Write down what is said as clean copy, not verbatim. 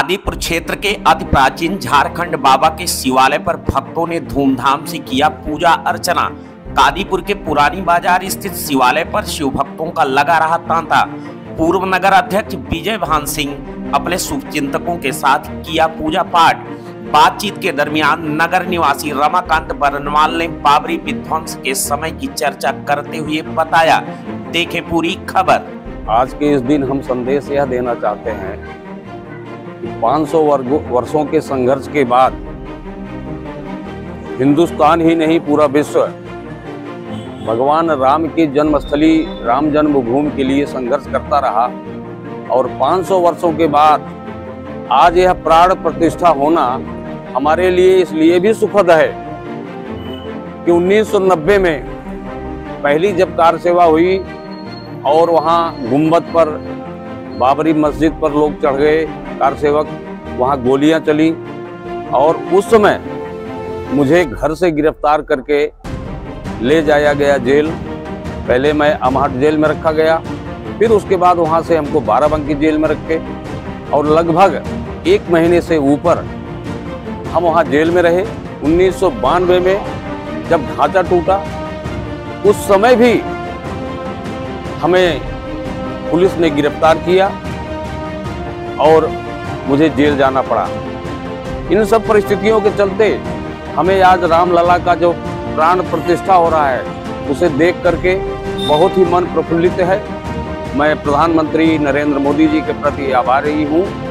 कादीपुर क्षेत्र के अति प्राचीन झारखंड बाबा के शिवालय पर भक्तों ने धूमधाम से किया पूजा अर्चना। कादीपुर के पुरानी बाजार स्थित शिवालय पर शिव भक्तों का लगा रहा तांता। पूर्व नगर अध्यक्ष विजय भान सिंह अपने शुभचिंतकों के साथ किया पूजा पाठ। बातचीत के दरमियान नगर निवासी रमाकांत बरनवाल ने बाबरी विध्वंस के समय की चर्चा करते हुए बताया, देखें पूरी खबर। आज के इस दिन हम संदेश यह देना चाहते हैं, 500 वर्षों के संघर्ष के बाद हिंदुस्तान ही नहीं पूरा विश्व भगवान राम की जन्मस्थली राम जन्मभूमि के लिए संघर्ष करता रहा और 500 वर्षों के बाद आज यह प्राण प्रतिष्ठा होना हमारे लिए इसलिए भी सुखद है कि 1990 में पहली जब कार सेवा हुई और वहाँ गुम्बद पर बाबरी मस्जिद पर लोग चढ़ गए, कार सेवक, वहाँ गोलियाँ चली और उस समय मुझे घर से गिरफ्तार करके ले जाया गया जेल। पहले मैं अमार्ट जेल में रखा गया, फिर उसके बाद वहाँ से हमको बाराबंकी जेल में रखे और लगभग एक महीने से ऊपर हम वहाँ जेल में रहे। 1992 में जब ढांचा टूटा उस समय भी हमें पुलिस ने गिरफ्तार किया और मुझे जेल जाना पड़ा। इन सब परिस्थितियों के चलते हमें आज राम लला का जो प्राण प्रतिष्ठा हो रहा है उसे देख करके बहुत ही मन प्रफुल्लित है। मैं प्रधानमंत्री नरेंद्र मोदी जी के प्रति आभारी हूँ।